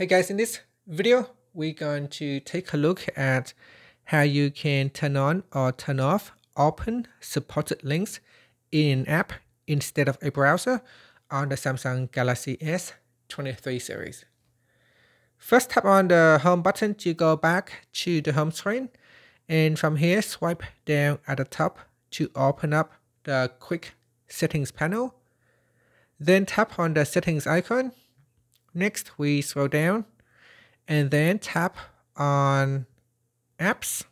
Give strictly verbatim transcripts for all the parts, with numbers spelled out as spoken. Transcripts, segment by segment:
Hey guys, in this video, we're going to take a look at how you can turn on or turn off open supported links in an app instead of a browser on the Samsung Galaxy S twenty-three series. First, tap on the home button to go back to the home screen, and from here, swipe down at the top to open up the quick settings panel. Then tap on the settings icon. Next, we scroll down and then tap on apps.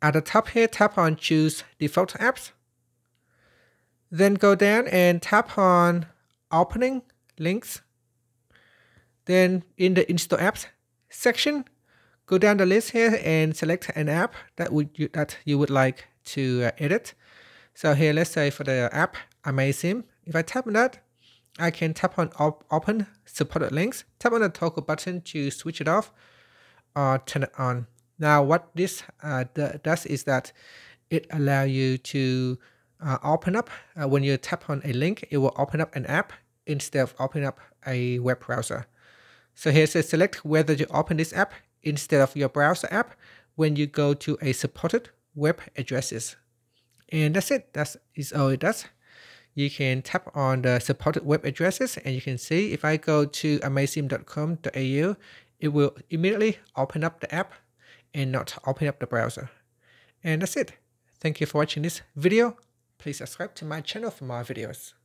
At the top here, tap on choose default apps. Then go down and tap on opening links. Then in the install apps section, go down the list here and select an app that would you, that you would like to uh, edit. So here, let's say for the app Amazim, if I tap on that, I can tap on op open supported links, tap on the toggle button to switch it off or turn it on. Now what this uh, does is that it allows you to uh, open up, uh, when you tap on a link, it will open up an app instead of opening up a web browser. So here it says select whether you open this app instead of your browser app when you go to a supported web addresses. And that's it, that is all it does. You can tap on the supported web addresses and you can see if I go to amazim dot com dot A U, it will immediately open up the app and not open up the browser. And that's it. Thank you for watching this video. Please subscribe to my channel for more videos.